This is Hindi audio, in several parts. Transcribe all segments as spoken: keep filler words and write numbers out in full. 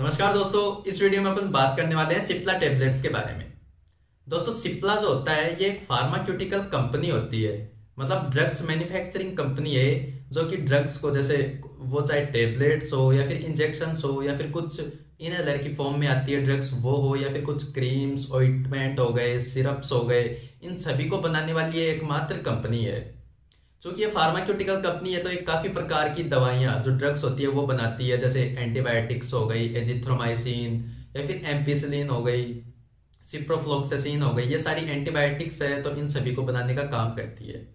नमस्कार दोस्तों, इस वीडियो में अपन बात करने वाले हैं सिप्ला टेबलेट्स के बारे में। दोस्तों सिप्ला जो होता है ये एक फार्माक्यूटिकल कंपनी होती है, मतलब ड्रग्स मैन्युफैक्चरिंग कंपनी है जो कि ड्रग्स को, जैसे वो चाहे टेबलेट्स हो या फिर इंजेक्शंस हो या फिर कुछ इनहेलर की फॉर्म में आती है ड्रग्स वो हो, या फिर कुछ क्रीम्स, ऑइंटमेंट हो गए, सिरप्स हो गए, इन सभी को बनाने वाली ये एकमात्र कंपनी है। चूंकि ये फार्माक्यूटिकल कंपनी है तो एक काफ़ी प्रकार की दवाइयाँ जो ड्रग्स होती है वो बनाती है, जैसे एंटीबायोटिक्स हो गई, एजिथ्रोमाइसिन या फिर एम्पिसिलिन हो गई, सिप्रोफ्लोक्सासिन हो गई, ये सारी एंटीबायोटिक्स है तो इन सभी को बनाने का काम करती है।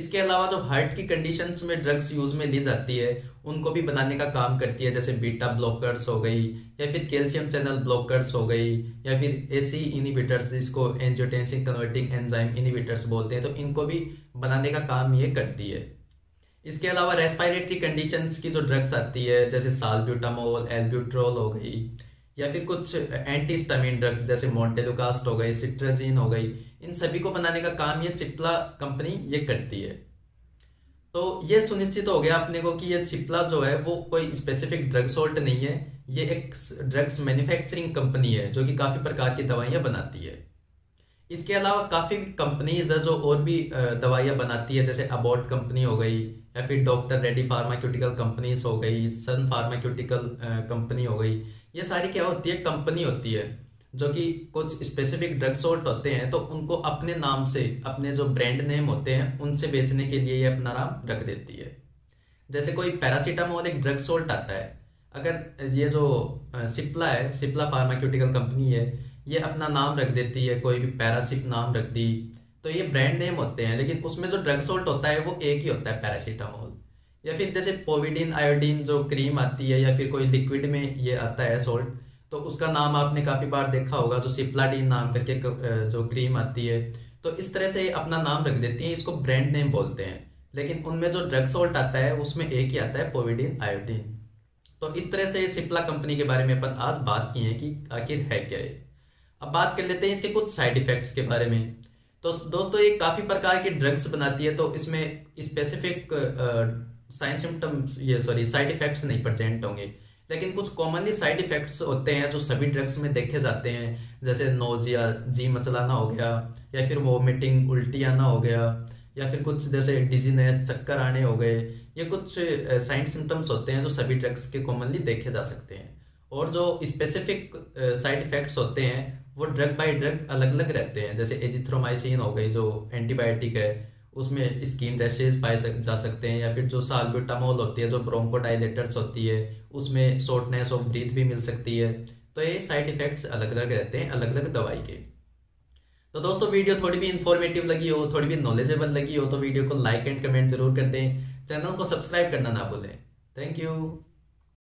इसके अलावा जो हार्ट की कंडीशंस में ड्रग्स यूज में ली जाती है उनको भी बनाने का काम करती है, जैसे बीटा ब्लॉकर्स हो गई या फिर कैल्शियम चैनल ब्लॉकर्स हो गई या फिर एसी इनिबिटर्स, जिसको एंजियोटेंसिन कन्वर्टिंग एंजाइम इनिबिटर्स बोलते हैं, तो इनको भी बनाने का काम ये करती है। इसके अलावा रेस्पिरेटरी कंडीशंस की जो ड्रग्स आती है, जैसे साल्ब्यूटामोल, एल्ब्यूट्रोल हो गई, या फिर कुछ एंटीहिस्टामिन ड्रग्स जैसे मोंटेलुकास्ट हो गई, सिट्राजीन हो गई, इन सभी को बनाने का काम ये सिप्ला कंपनी ये करती है। तो ये सुनिश्चित हो गया अपने को कि ये सिप्ला जो है वो कोई स्पेसिफिक ड्रग सॉल्ट नहीं है, ये एक ड्रग्स मैन्युफैक्चरिंग कंपनी है जो कि काफ़ी प्रकार की दवाइयाँ बनाती है। इसके अलावा काफ़ी कंपनीज है जो और भी दवाइयाँ बनाती है, जैसे अबॉट कंपनी हो गई या फिर डॉक्टर रेड्डी फार्माक्यूटिकल कंपनीज हो गई, सन फार्माक्यूटिकल कंपनी हो गई, ये सारी क्या होती है, कंपनी होती है जो कि कुछ स्पेसिफिक ड्रग सॉल्ट होते हैं तो उनको अपने नाम से, अपने जो ब्रांड नेम होते हैं उनसे बेचने के लिए ये अपना नाम रख देती है। जैसे कोई पैरासीटामोल एक ड्रग सॉल्ट आता है, अगर ये जो सिप्ला है, सिप्ला फार्माक्यूटिकल कंपनी है, ये अपना नाम रख देती है, कोई भी पैरासिप नाम रख दी, तो ये ब्रांड नेम होते हैं लेकिन उसमें जो ड्रग सॉल्ट होता है वो एक ही होता है, पैरासीटामोल। या फिर जैसे पोविडीन आयोडीन जो क्रीम आती है या फिर कोई लिक्विड में ये आता है सॉल्ट, तो उसका नाम आपने काफ़ी बार देखा होगा, जो सिप्लाडीन नाम करके जो क्रीम आती है, तो इस तरह से अपना नाम रख देती है, इसको ब्रांड नेम बोलते हैं। लेकिन उनमें जो ड्रग सॉल्ट आता है उसमें एक ही आता है, पोविडीन आयोडीन। तो इस तरह से सिप्ला कंपनी के बारे में अपन आज बात की है कि आखिर है क्या है। अब बात कर लेते हैं इसके कुछ साइड इफेक्ट्स के बारे में। तो दोस्तों ये काफ़ी प्रकार की ड्रग्स बनाती है तो इसमें स्पेसिफिक साइन सिम्टम्स ये सॉरी साइड इफेक्ट्स नहीं प्रेजेंट होंगे, लेकिन कुछ कॉमनली साइड इफेक्ट्स होते हैं जो सभी ड्रग्स में देखे जाते हैं, जैसे नोजिया, जी मचलाना हो गया, या फिर वोमिटिंग, उल्टी आना हो गया, या फिर कुछ जैसे डिजीनेस, चक्कर आने हो गए, ये कुछ साइन सिम्टम्स होते हैं जो सभी ड्रग्स के कॉमनली देखे जा सकते हैं। और जो स्पेसिफिक साइड इफेक्ट्स होते हैं वो ड्रग बाय ड्रग अलग अलग रहते हैं, जैसे एजिथ्रोमाइसिन हो गई जो एंटीबायोटिक है, उसमें स्किन रैशेज पाए सक, जा सकते हैं, या फिर जो साल्ब्यूटामोल होती है जो ब्रोंकोडाइलेटर्स होती है उसमें शॉर्टनेस ऑफ ब्रीथ भी मिल सकती है। तो ये साइड इफेक्ट्स अलग अलग रहते हैं अलग अलग दवाई के। तो दोस्तों वीडियो थोड़ी भी इन्फॉर्मेटिव लगी हो, थोड़ी भी नॉलेजेबल लगी हो तो वीडियो को लाइक एंड कमेंट जरूर कर दें, चैनल को सब्सक्राइब करना ना भूलें। Thank you.